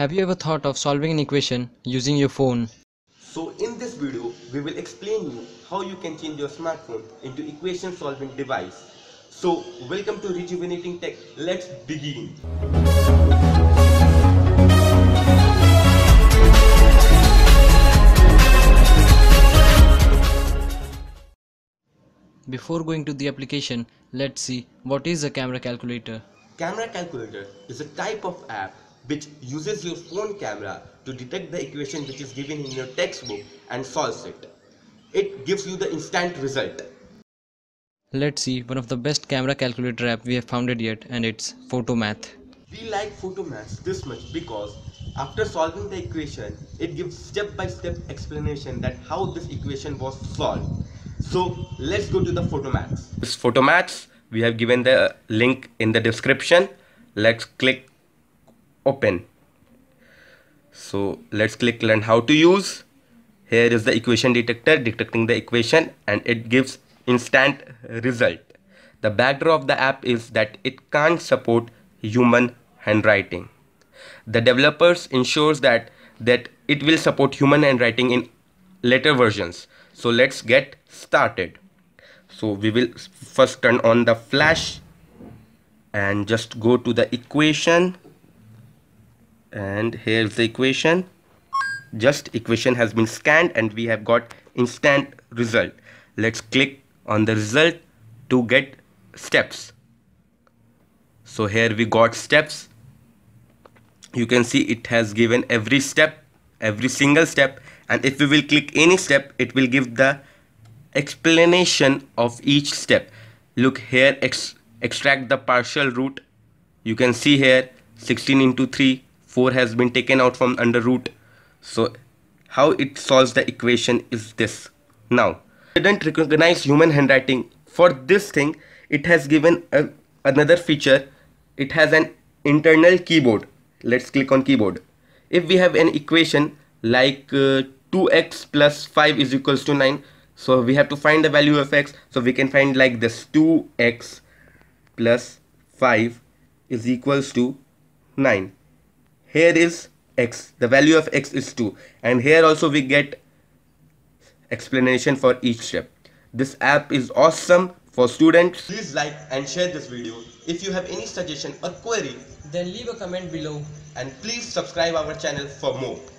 Have you ever thought of solving an equation using your phone? So in this video, we will explain you how you can change your smartphone into equation solving device. So welcome to Rejuvenating Tech. Let's begin. Before going to the application, let's see what is a camera calculator. Camera calculator is a type of app which uses your phone camera to detect the equation which is given in your textbook and solves it. It gives you the instant result. Let's see one of the best camera calculator app we have founded yet, and it's Photomath. We like Photomath this much because after solving the equation, it gives step-by-step explanation that how this equation was solved. So let's go to the Photomath. This Photomath, we have given the link in the description. Let's click open. So let's click learn how to use. Here is the equation detector detecting the equation, and it gives instant result. The backdrop of the app is that it can't support human handwriting. The developers ensures that it will support human handwriting in later versions. So let's get started. So we will first turn on the flash and just go to the equation. And here's the equation. Just equation has been scanned and we have got instant result. Let's click on the result to get steps. So here we got steps. You can see it has given every step, every single step, and if we will click any step, it will give the explanation of each step. Look here, extract the partial root. You can see here 16 into 3. 4 has been taken out from under root. So how it solves the equation is this. Now, it didn't recognize human handwriting. For this thing, it has given another feature. It has an internal keyboard. Let's click on keyboard. If we have an equation like 2x plus 5 is equals to 9. So we have to find the value of x. So we can find like this: 2x plus 5 is equals to 9. Here is x, the value of x is 2, and here also we get explanation for each step. This app is awesome for students. Please like and share this video. If you have any suggestion or query, then leave a comment below, and please subscribe our channel for more.